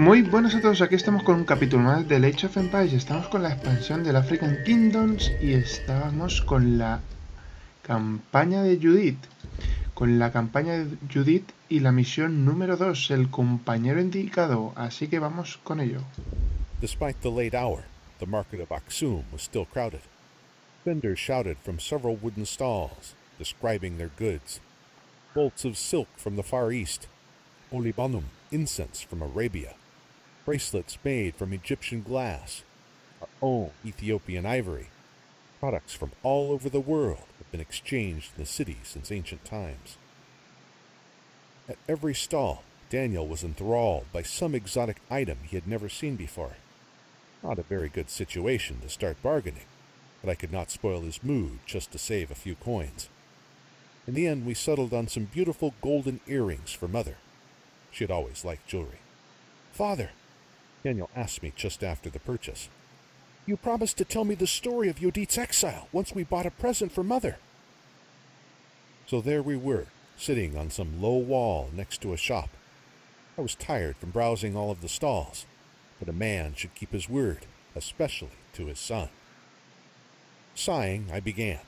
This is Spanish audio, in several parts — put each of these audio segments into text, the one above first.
Muy buenas a todos, aquí estamos con un capítulo más del Age of Empires. Estamos con la expansión del African Kingdoms y estábamos con la campaña de Judith. Y la misión número 2, el compañero indicado, así que vamos con ello. Despite the late hour, the market of Aksum was still crowded. Vendors shouted from several wooden stalls, describing their goods. Bolts of silk from the Far East, olibanum, incense from Arabia, bracelets made from Egyptian glass, our own Ethiopian ivory. Products from all over the world have been exchanged in the city since ancient times. At every stall, Daniel was enthralled by some exotic item he had never seen before. Not a very good situation to start bargaining, but I could not spoil his mood just to save a few coins. In the end, we settled on some beautiful golden earrings for Mother. She had always liked jewelry. "Father," Daniel asked me just after the purchase, "you promised to tell me the story of Yodit's exile once we bought a present for Mother." So there we were, sitting on some low wall next to a shop. I was tired from browsing all of the stalls, but a man should keep his word, especially to his son. Sighing, I began.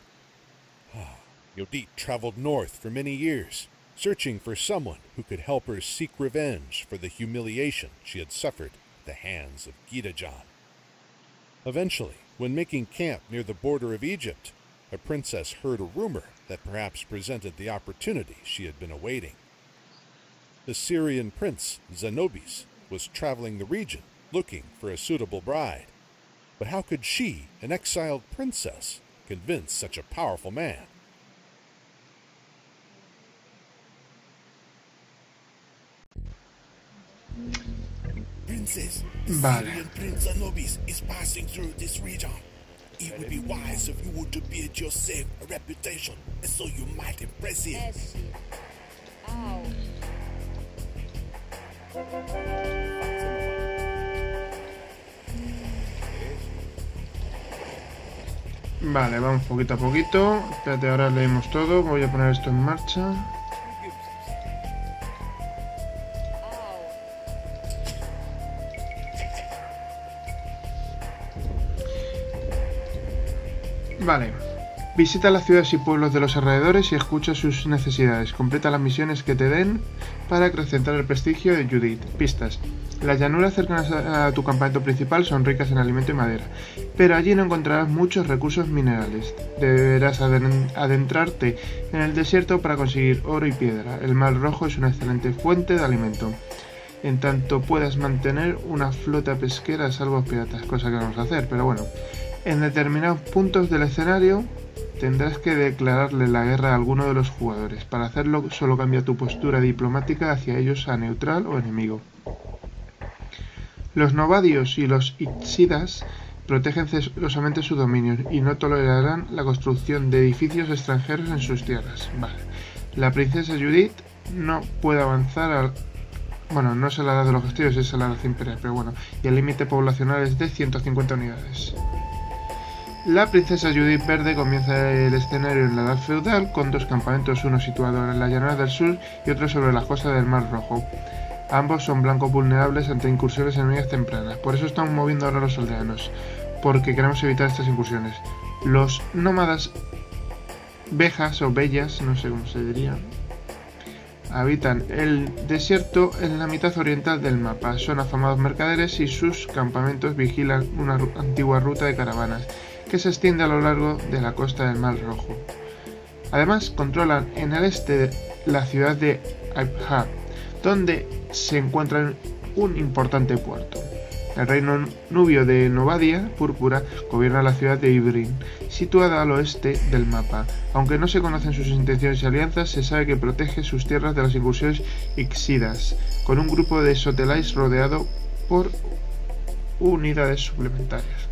"Yodit traveled north for many years, searching for someone who could help her seek revenge for the humiliation she had suffered at the hands of Gidijon. Eventually, when making camp near the border of Egypt, a princess heard a rumor that perhaps presented the opportunity she had been awaiting. The Syrian prince, Zenobis, was traveling the region looking for a suitable bride. But how could she, an exiled princess, convince such a powerful man?" Vale. Vale, vamos poquito a poquito. Espérate, ahora leemos todo. Voy a poner esto en marcha. Vale. Visita las ciudades y pueblos de los alrededores y escucha sus necesidades. Completa las misiones que te den para acrecentar el prestigio de Judith. Pistas. Las llanuras cercanas a tu campamento principal son ricas en alimento y madera, pero allí no encontrarás muchos recursos minerales. Deberás adentrarte en el desierto para conseguir oro y piedra. El mar rojo es una excelente fuente de alimento. En tanto puedas mantener una flota pesquera salvo a piratas, cosa que vamos a hacer, pero bueno. En determinados puntos del escenario tendrás que declararle la guerra a alguno de los jugadores. Para hacerlo solo cambia tu postura diplomática hacia ellos a neutral o enemigo. Los Nobatios y los Ixidas protegen celosamente sus dominios y no tolerarán la construcción de edificios extranjeros en sus tierras. Vale. La princesa Judith no puede avanzar al... Bueno, no es a la edad de los castillos, es a la edad imperial, pero bueno. Y el límite poblacional es de 150 unidades. La princesa Judith Verde comienza el escenario en la edad feudal con dos campamentos, uno situado en la llanura del sur y otro sobre las costas del Mar Rojo. Ambos son blancos vulnerables ante incursiones enemigas tempranas, por eso están moviendo ahora los aldeanos, porque queremos evitar estas incursiones. Los nómadas Bejas o Bejas, no sé cómo se diría, habitan el desierto en la mitad oriental del mapa, son afamados mercaderes y sus campamentos vigilan una antigua ruta de caravanas que se extiende a lo largo de la costa del Mar Rojo. Además, controlan en el este la ciudad de Aipha, donde se encuentra un importante puerto. El reino nubio de Nobatia, Púrpura, gobierna la ciudad de Ibrín, situada al oeste del mapa. Aunque no se conocen sus intenciones y alianzas, se sabe que protege sus tierras de las incursiones Ixidas, con un grupo de Sotelai rodeado por unidades suplementarias.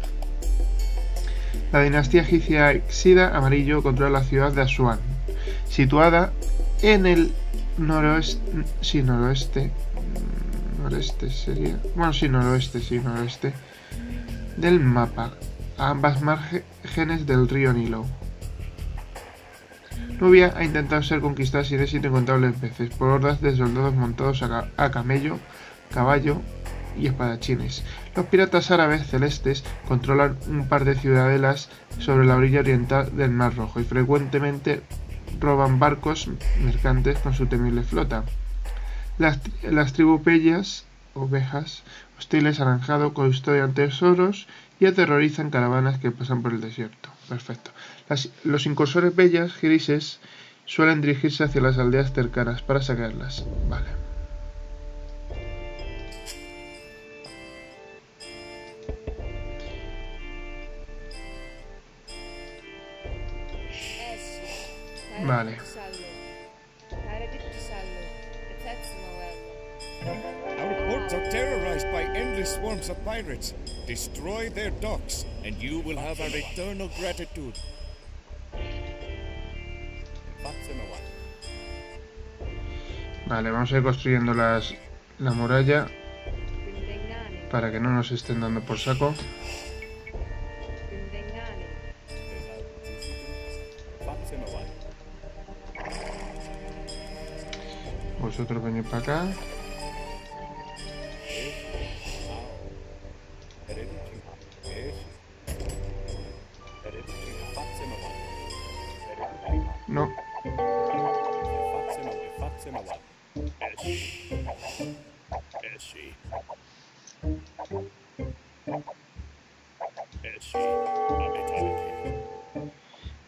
La dinastía egipcia Hicsida amarillo controla la ciudad de Asuán, situada en el noroeste del mapa, a ambas márgenes del río Nilo. Nubia ha intentado ser conquistada sin éxito incontables veces por hordas de soldados montados a camello, caballo y espadachines. Los piratas árabes celestes controlan un par de ciudadelas sobre la orilla oriental del Mar Rojo y frecuentemente roban barcos mercantes con su temible flota. Las tribus Bejas o Bejas, hostiles anaranjado, custodian tesoros y aterrorizan caravanas que pasan por el desierto. Perfecto. Los incursores Bejas grises suelen dirigirse hacia las aldeas cercanas para saquearlas. Vale. Vale. Our ports are terrorized by endless swarms of pirates. Destroy their docks, and you will have our eternal gratitude. Vale, vamos a ir construyendo la muralla para que no nos estén dando por saco. Vosotros venid para acá. No.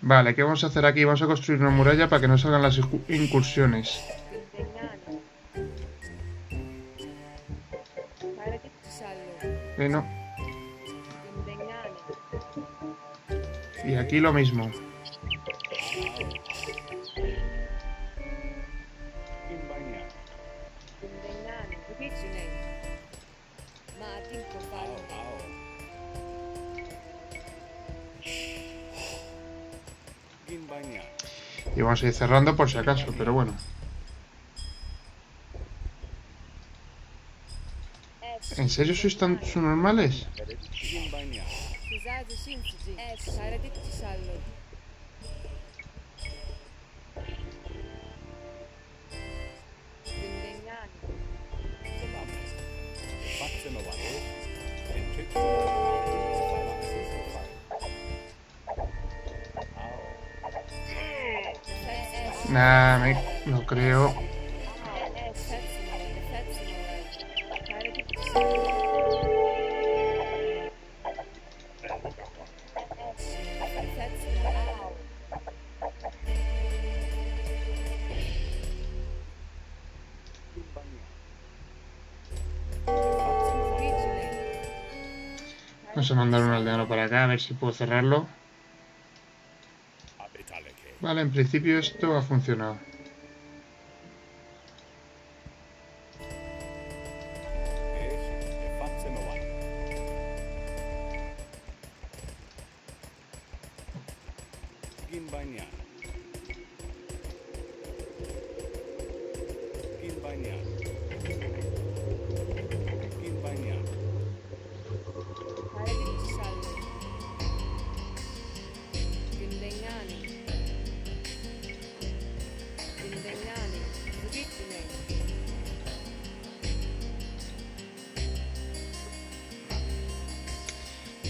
Vale, ¿qué vamos a hacer aquí? Vamos a construir una muralla para que no salgan las incursiones. No. Y aquí lo mismo. Y vamos a ir cerrando por si acaso, pero bueno. ¿En serio sois tan subnormales? Nah, no creo. Vamos a mandar un aldeano para acá, a ver si puedo cerrarlo. Vale, en principio esto ha funcionado.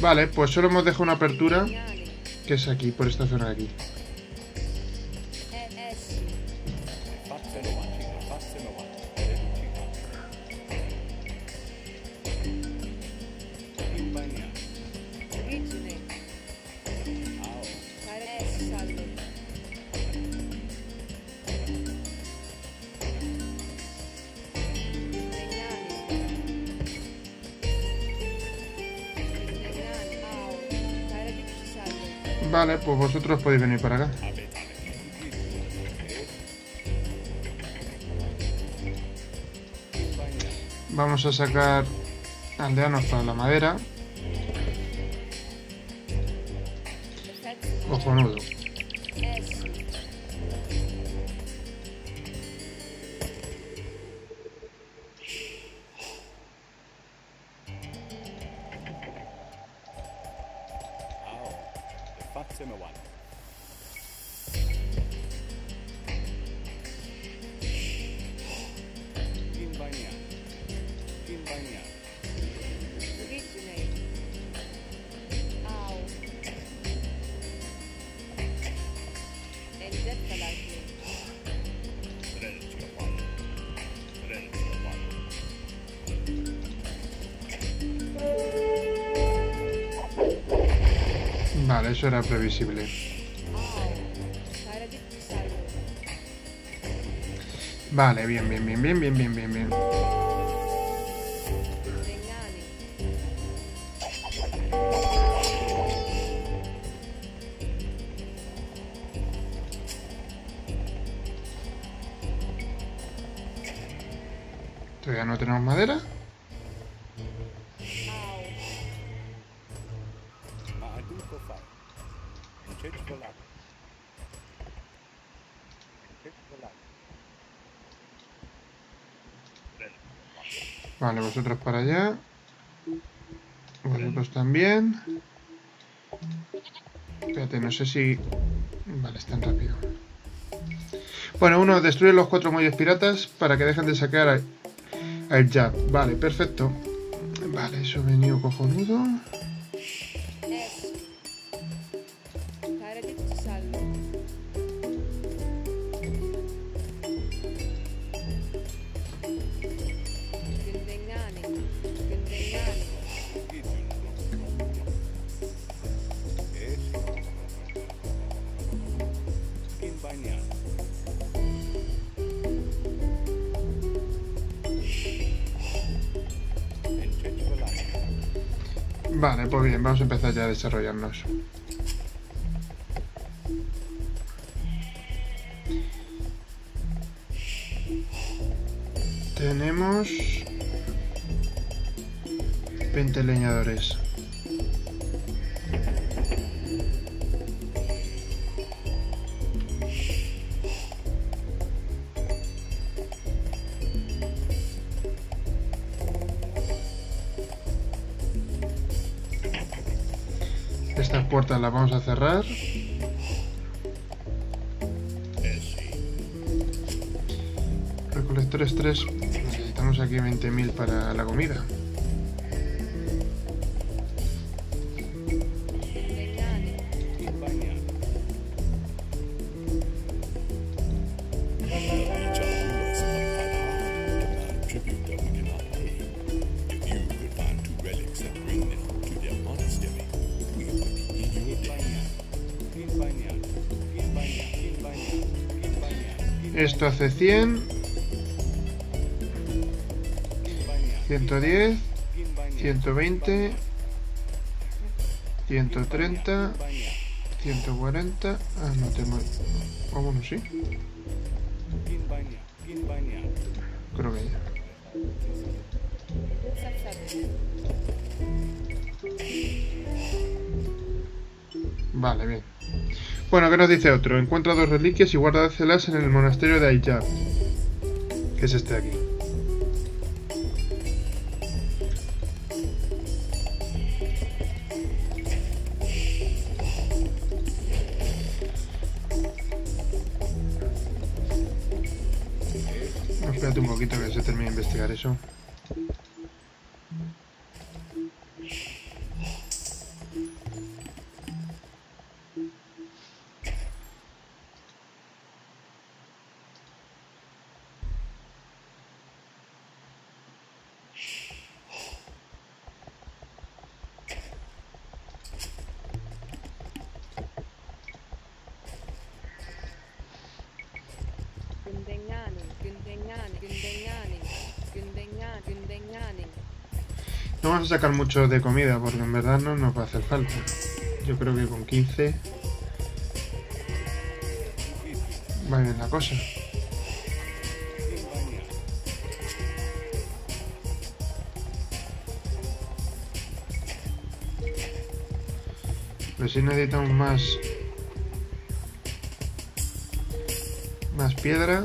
Vale, pues solo hemos dejado una apertura, que es aquí, por esta zona de aquí. Vale, pues vosotros podéis venir para acá. Vamos a sacar aldeanos para la madera. Cojonudo. Vale, eso era previsible. Vale, bien. Todavía no tenemos madera. Vale, vosotros para allá. Vosotros también. Espérate, no sé si... Vale, es tan rápido. Bueno, uno, destruye los 4 muelles piratas para que dejen de sacar a el jab. Vale, perfecto. Vale, eso venido cojonudo. Vale, pues bien, vamos a empezar ya a desarrollarnos. Tenemos 20 leñadores. Estas puertas las vamos a cerrar. Recolectores 3. Necesitamos aquí 20.000 para la comida. Esto hace 100, 110, 120, 130, 140, ah, no tengo, vámonos, sí, creo que ya, vale, bien. Bueno, ¿qué nos dice otro? Encuentra 2 reliquias y guárdaselas en el monasterio de Aipha. Que es este de aquí. Espérate un poquito que se termine de investigar eso. No vamos a sacar mucho de comida porque en verdad no nos va a hacer falta. Yo creo que con 15 va bien la cosa. Pero sí necesitamos más piedra.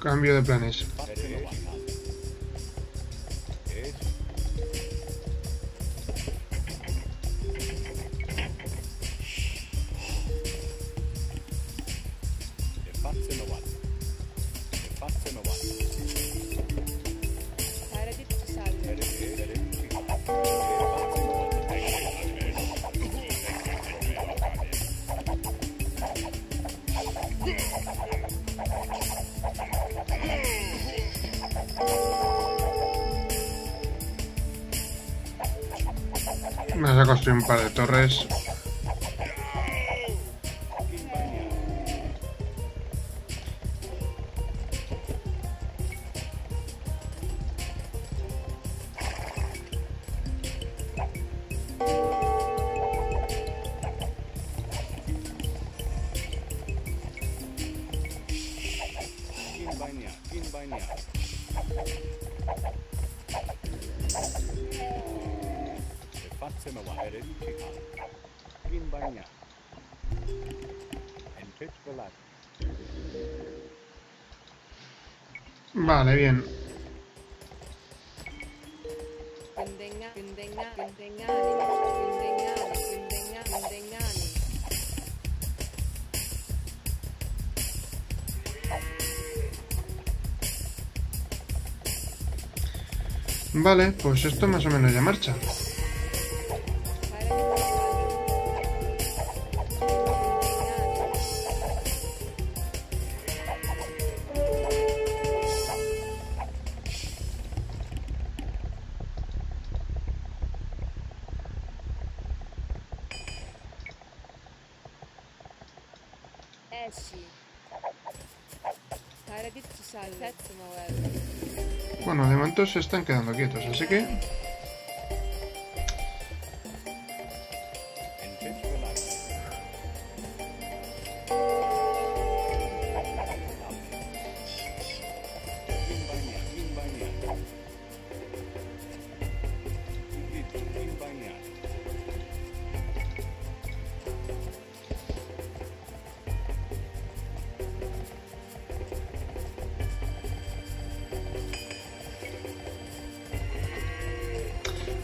Cambio de planes. vamos a construir un par de torres. Vale, bien. Vale, pues esto más o menos ya marcha. Bueno, de momento se están quedando quietos, así que...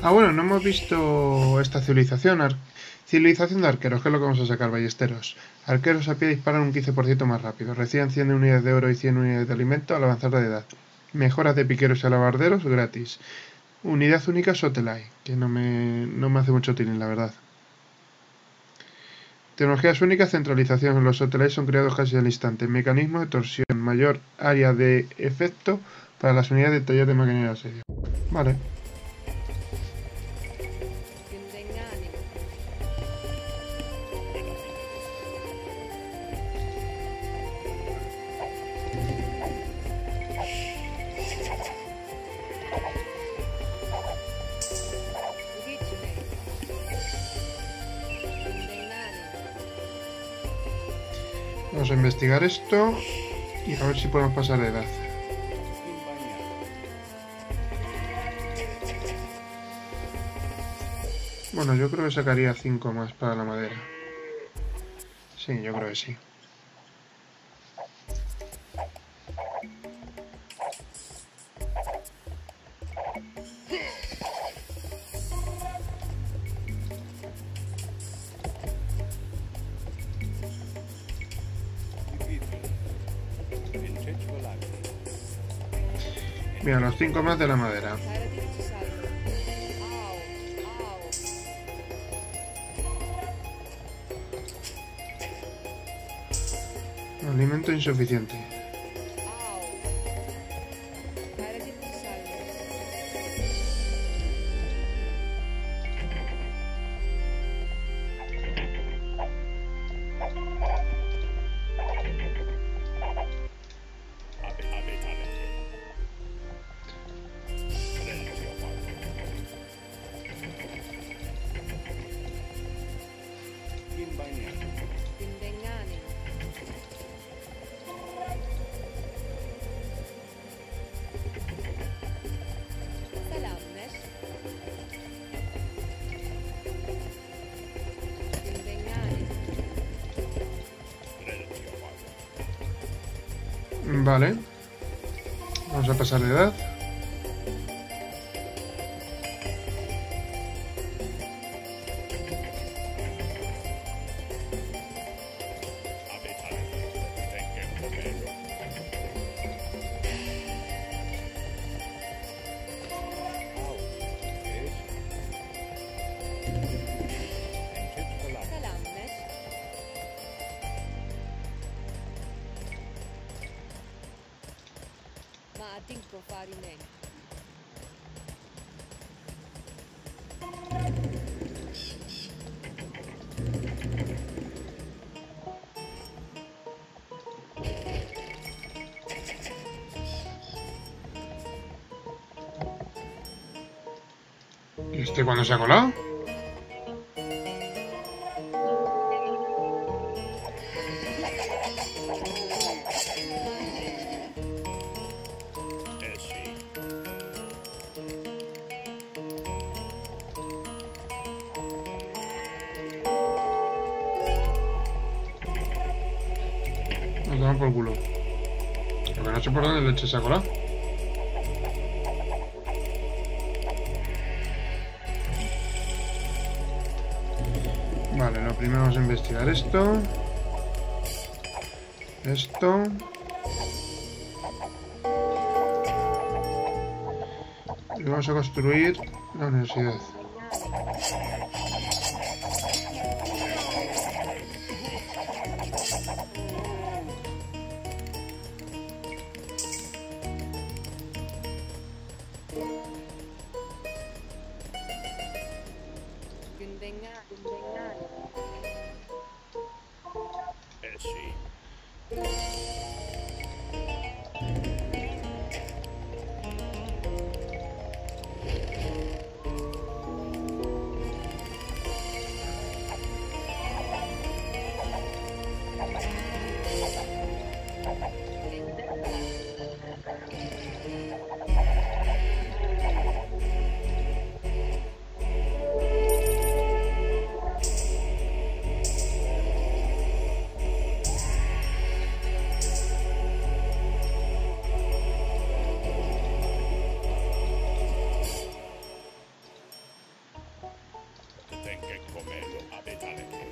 Ah, bueno, no hemos visto esta civilización. Civilización de arqueros, que es lo que vamos a sacar, ballesteros. Arqueros a pie disparan un 15% más rápido. Reciben 100 unidades de oro y 100 unidades de alimento al avanzar de edad. Mejoras de piqueros y alabarderos gratis. Unidad única Sotelai, que no me hace mucho tilín, la verdad. Tecnologías únicas, centralización. Los Sotelai son creados casi al instante. Mecanismo de torsión, mayor área de efecto para las unidades de taller de maquinaria de asedio. Vale. Vamos a investigar esto y a ver si podemos pasar de edad. Bueno, yo creo que sacaría 5 más para la madera. Sí, yo creo que sí. Mira, los 5 más de la madera. Alimento insuficiente. Vale, vamos a pasar de edad. ¿Este cuándo se ha colado? ¿Se ha colado? Vale, lo primero vamos a investigar esto. Esto. Y vamos a construir la universidad.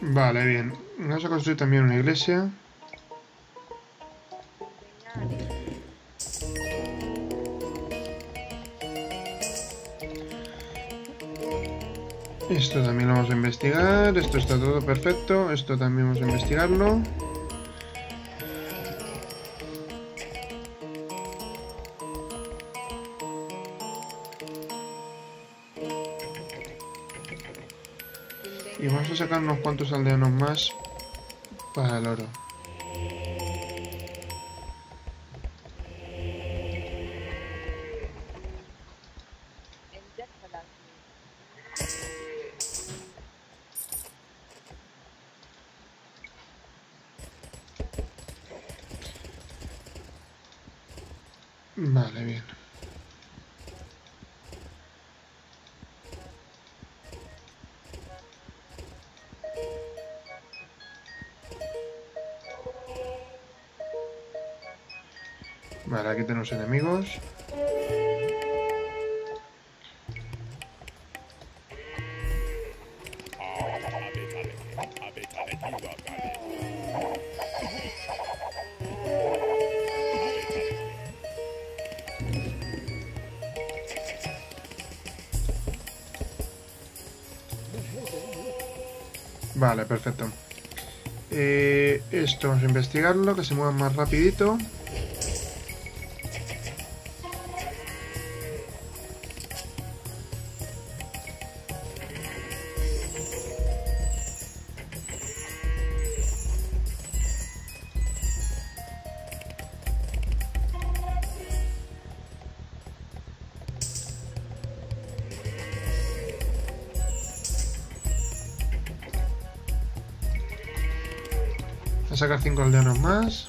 Vale, bien. Vamos a construir también una iglesia. Esto también lo vamos a investigar. Esto está todo perfecto. Esto también vamos a investigarlo. Y vamos a sacar unos cuantos aldeanos más para el oro. Vale, bien. Vale, aquí tenemos enemigos. Vale, perfecto. Esto vamos a investigarlo, que se mueva más rapidito. Sacar 5 aldeanos más.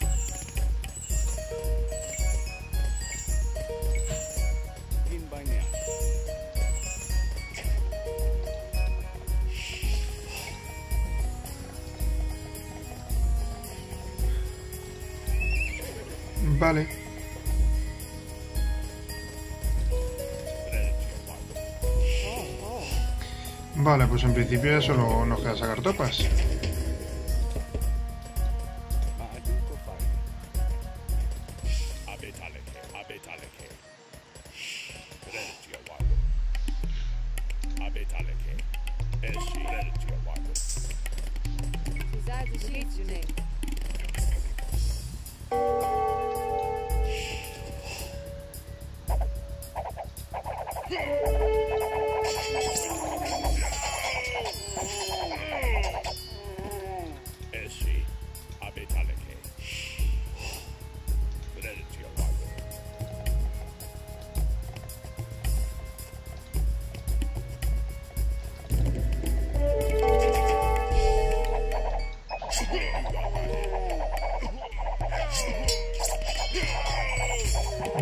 Vale. Vale, pues en principio solo nos queda sacar tropas.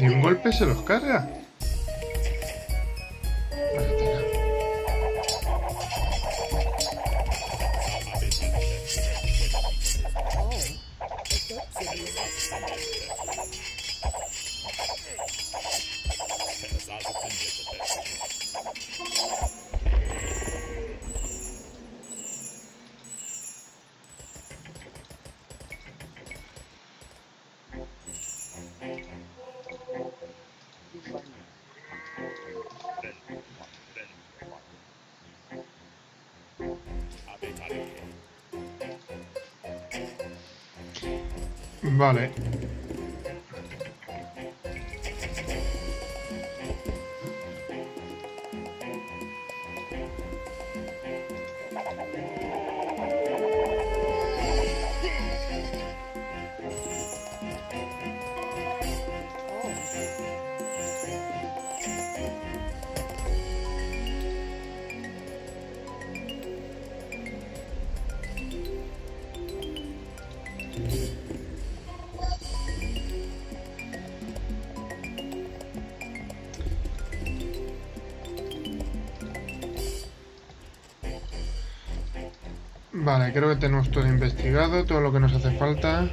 ¿De un golpe se los carga? Vale. Vale, creo que tenemos todo investigado, todo lo que nos hace falta.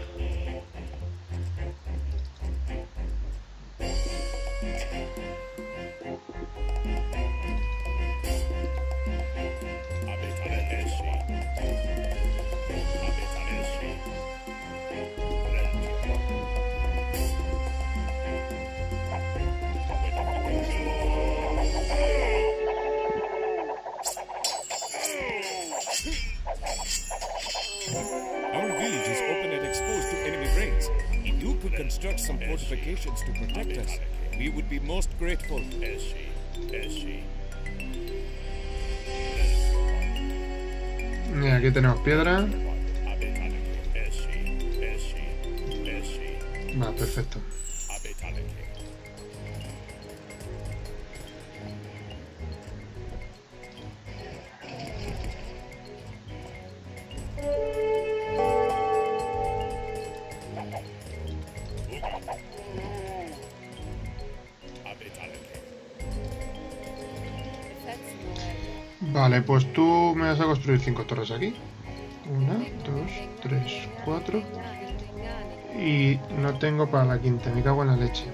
To protect us, we would be most grateful. Y aquí tenemos piedra. Va, perfecto. Vale, pues tú me vas a construir 5 torres aquí. 1, 2, 3, 4. Y no tengo para la quinta, me cago en la leche.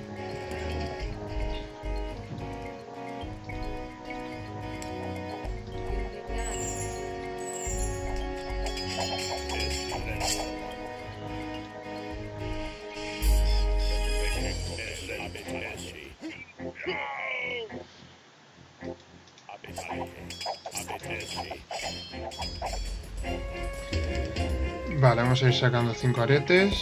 Vale, vamos a ir sacando 5 aretes.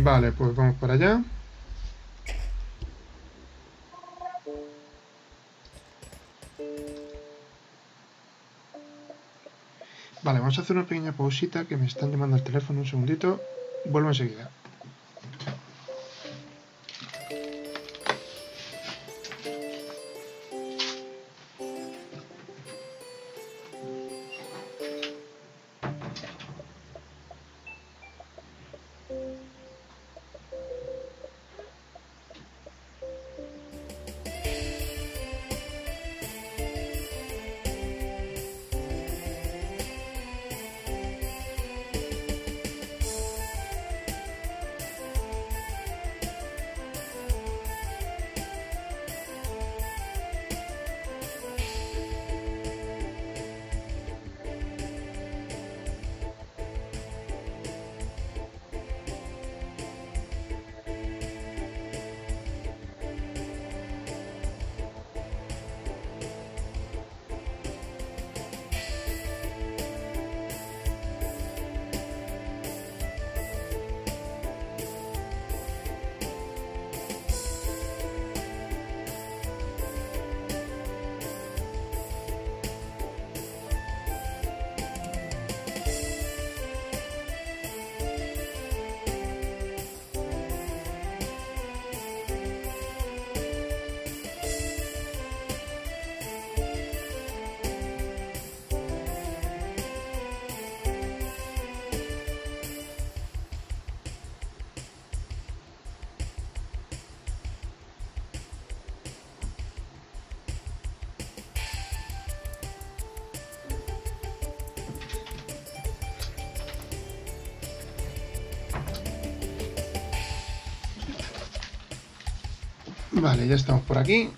Vale, pues vamos para allá. Vale, vamos a hacer una pequeña pausita que me están llamando al teléfono, un segundito. Vuelvo enseguida. Vale, ya estamos por aquí.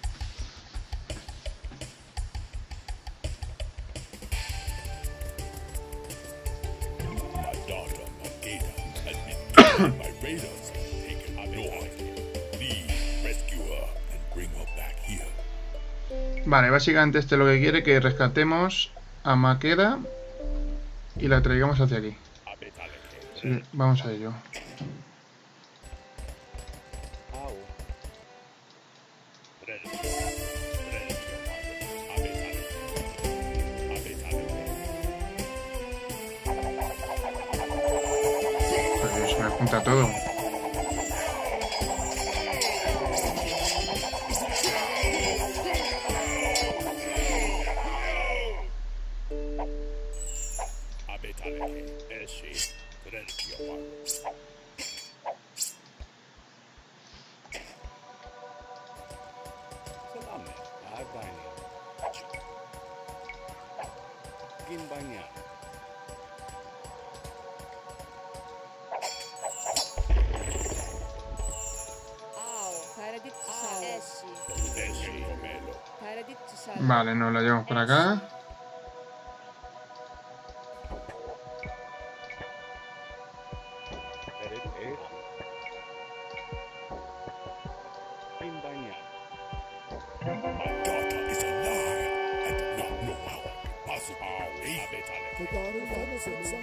Vale, básicamente este lo que quiere es que rescatemos a Maqueda y la traigamos hacia aquí. Sí, vamos a ello. Pues se me apunta todo. Vale, nos lo llevamos por acá.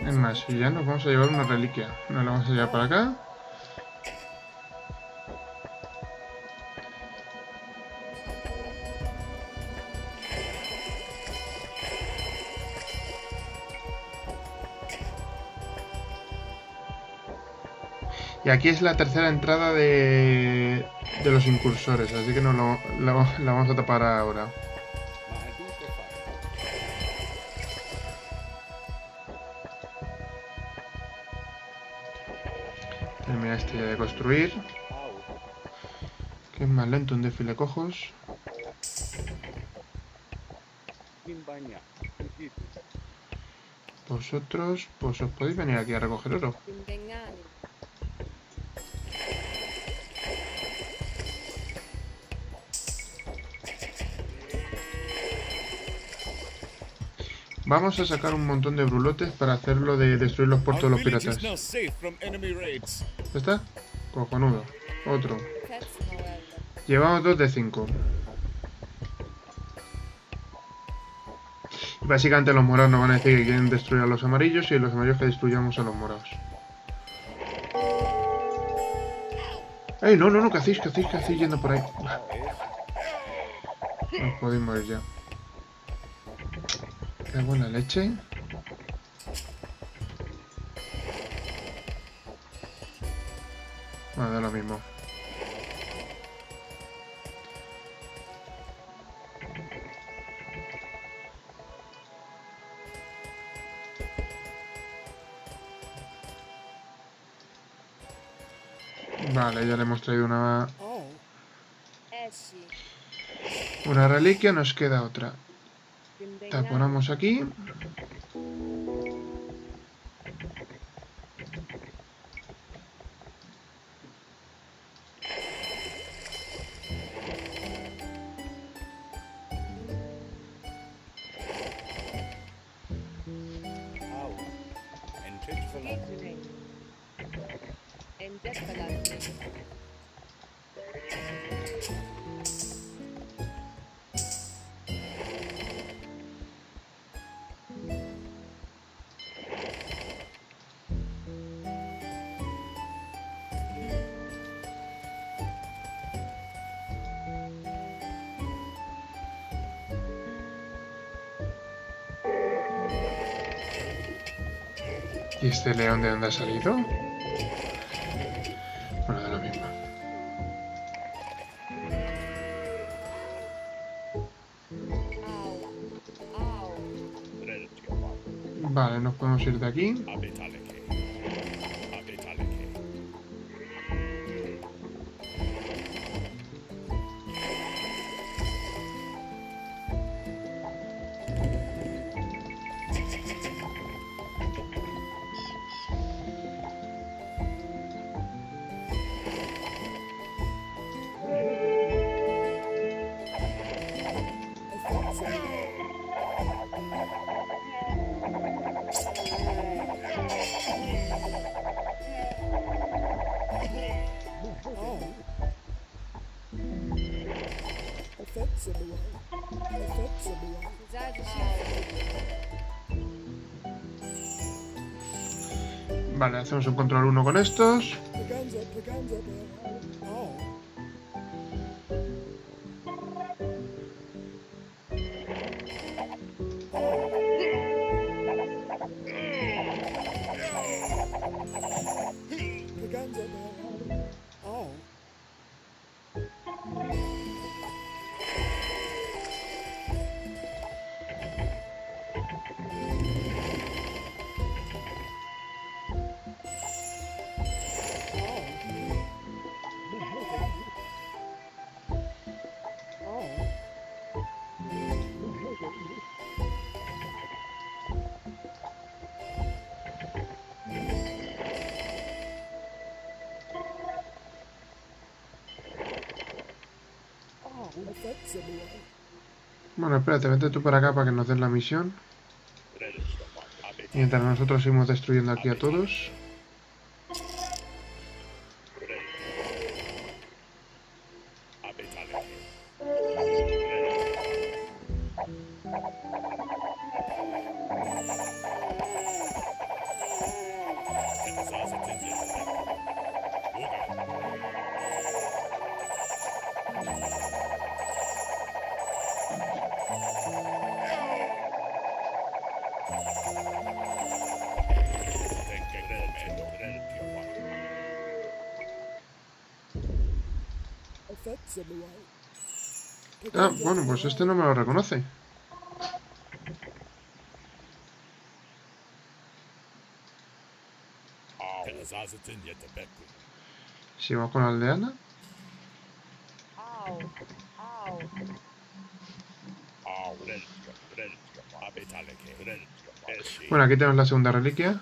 Es más, y ya nos vamos a llevar una reliquia. Nos la vamos a llevar para acá. Y aquí es la tercera entrada de los incursores, así que no la vamos a tapar ahora. Termina este ya de construir. Que es más lento un desfilecojos. Vosotros, pues os podéis venir aquí a recoger oro. Vamos a sacar un montón de brulotes para hacerlo de destruir los puertos de los piratas. ¿Ya está? Cojonudo. Otro. Llevamos 2 de 5. Básicamente los morados nos van a decir que quieren destruir a los amarillos y los amarillos que destruyamos a los morados. ¡Ey! No, no, no, ¿qué hacéis? ¿Qué hacéis? ¿Qué hacéis yendo por ahí? Nos podemos ir ya. Qué buena leche. Bueno, da lo mismo. Vale, ya le hemos traído una reliquia, nos queda otra. Taponamos aquí. ¿Y este león de dónde ha salido? Bueno, de lo mismo. Vale, nos podemos ir de aquí. Vale, hacemos un control 1 con estos. Bueno, espérate, vete tú para acá para que nos den la misión. Mientras nosotros seguimos destruyendo aquí a todos. Ah, bueno, pues este no me lo reconoce. Si va con la aldeana. Bueno, aquí tenemos la segunda reliquia.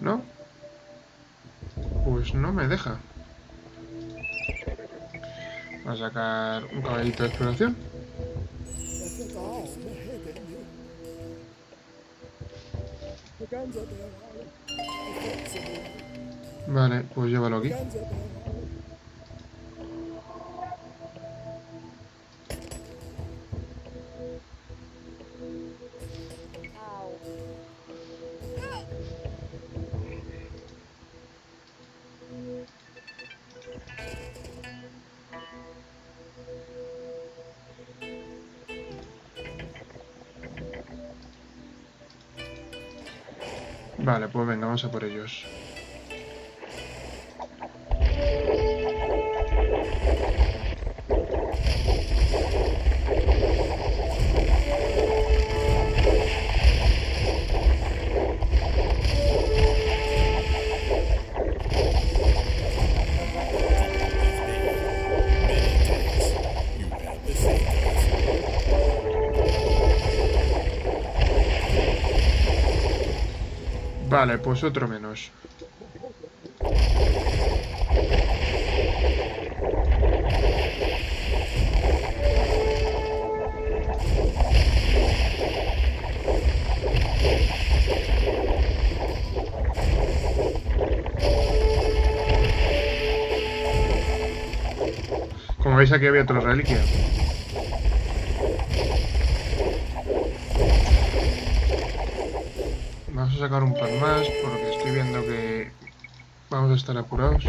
¿No? Pues no me deja. Vamos a sacar un caballito de exploración. Vale, pues llévalo aquí. Vale, pues venga, vamos a por ellos. Vale, pues otro menos. Como veis, aquí había otra reliquia. Vamos a sacar un par más porque estoy viendo que vamos a estar apurados.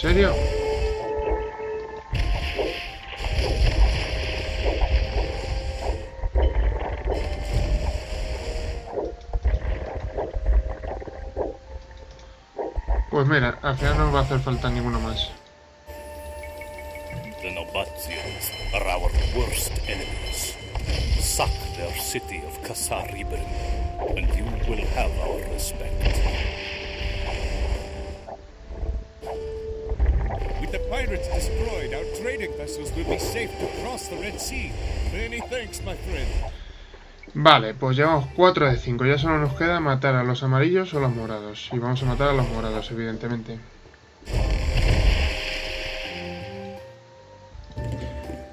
serio? Pues mira, al final no va a hacer falta ninguno más. The Nobatians are our worst enemies. Sack their city of Kasar-i-Brim, and you will have our respect. With the pirates destroyed, our trading vessels will be safe to cross the Red Sea. Many thanks, my friend. Vale, pues llevamos 4 de 5. Ya solo nos queda matar a los amarillos o los morados. Y vamos a matar a los morados, evidentemente.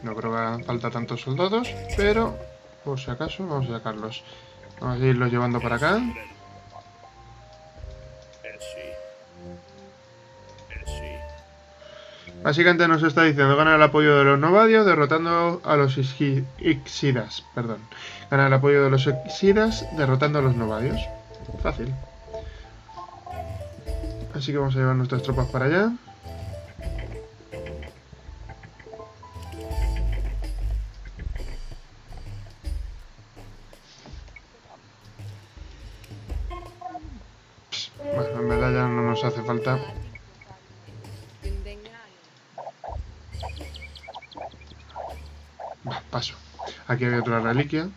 No creo que hagan falta tantos soldados, pero por si acaso vamos a sacarlos. Vamos a irlos llevando para acá. Básicamente nos está diciendo ganar el apoyo de los Novadios derrotando a los Ixidas. Perdón. Ganar el apoyo de los Ixidas derrotando a los Novadios. Fácil. Así que vamos a llevar nuestras tropas para allá. Bueno, en verdad ya no nos hace falta. Paso. Aquí hay otra reliquia.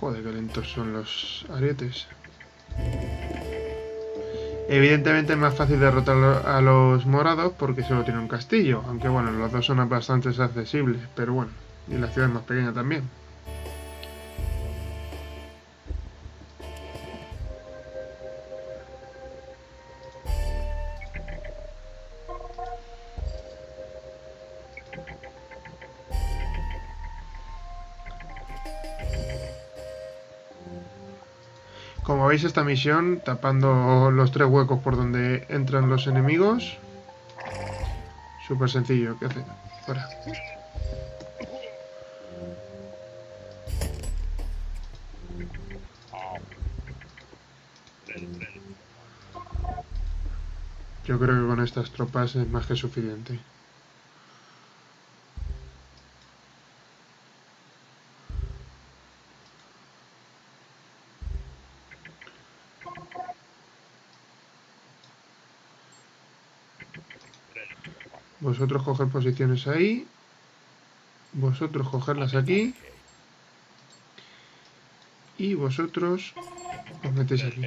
Joder, qué lentos son los arietes. Evidentemente es más fácil derrotar a los morados porque solo tiene un castillo. Aunque bueno, los dos son bastante accesibles, pero bueno. Y la ciudad es más pequeña también. Como veis, esta misión, tapando los 3 huecos por donde entran los enemigos. Súper sencillo, ¿qué hace? Fuera. Yo creo que con estas tropas es más que suficiente. Vosotros coger posiciones ahí. Vosotros cogerlas aquí. Y vosotros os metéis aquí.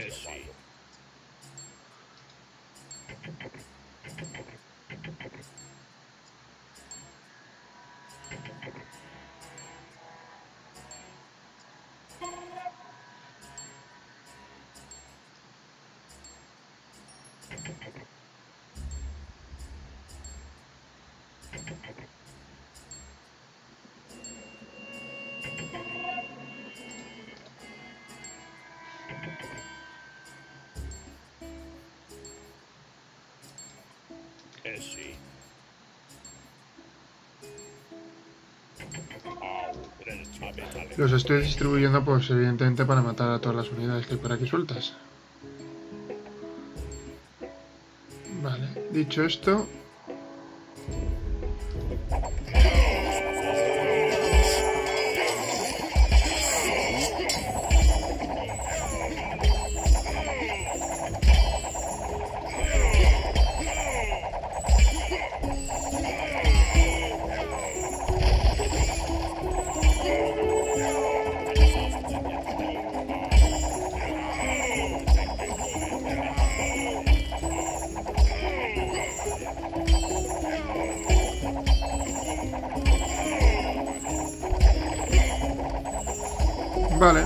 Los estoy distribuyendo, pues evidentemente para matar a todas las unidades que hay por aquí sueltas. Vale, dicho esto... Vale.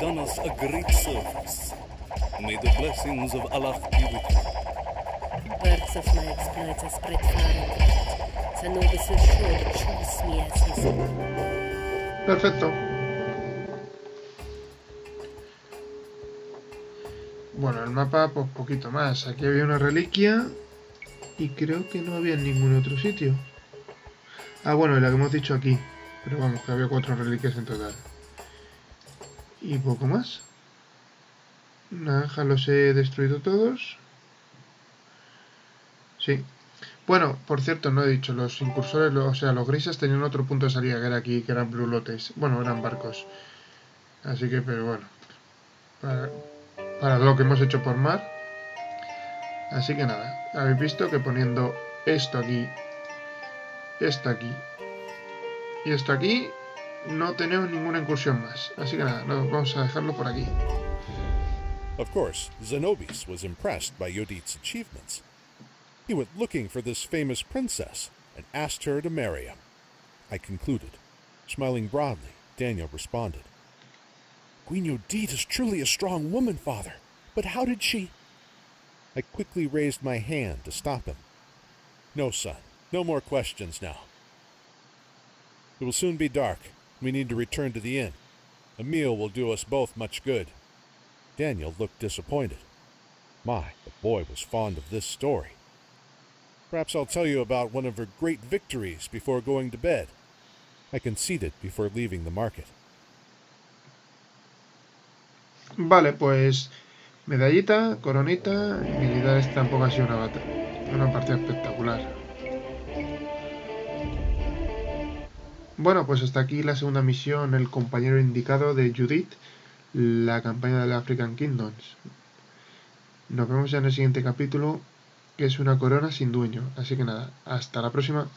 done us a great service. May the blessings of Allah be with you. The birds of my exploits are spread far and wide. Zenobis is sure to choose me as his own. Perfecto. Bueno, el mapa, pues poquito más. Aquí había una reliquia y creo que no había en ningún otro sitio. Ah, bueno, y la que hemos dicho aquí. Pero vamos, que había 4 reliquias en total. Y poco más. Naranja los he destruido todos. Sí. Bueno, por cierto, no he dicho, los incursores, o sea, los grises tenían otro punto de salida que era aquí, que eran brulotes. Bueno, eran barcos. Así que, pero bueno. Para lo que hemos hecho por mar. Así que nada. Habéis visto que poniendo esto aquí, esto aquí y esto aquí, no tenemos ninguna incursión más. Así que nada, vamos a dejarlo por aquí. Of course, Zenobis was impressed by Yodit's achievements. He went looking for this famous princess and asked her to marry him. I concluded. Smiling broadly, Daniel responded. Queen Yodit is truly a strong woman, father. But how did she... I quickly raised my hand to stop him. No, son. No more questions now. It will soon be dark. We need to return to the inn. A meal will do us both much good. Daniel looked disappointed. My, the boy was fond of this story. Perhaps I'll tell you about one of her great victories before going to bed. I conceded before leaving the market. Vale, pues medallita, coronita, y militares tampoco ha sido una partida espectacular. Bueno, pues hasta aquí la segunda misión, el compañero indicado de Judith, la campaña de la African Kingdoms. Nos vemos ya en el siguiente capítulo, que es una corona sin dueño. Así que nada, hasta la próxima.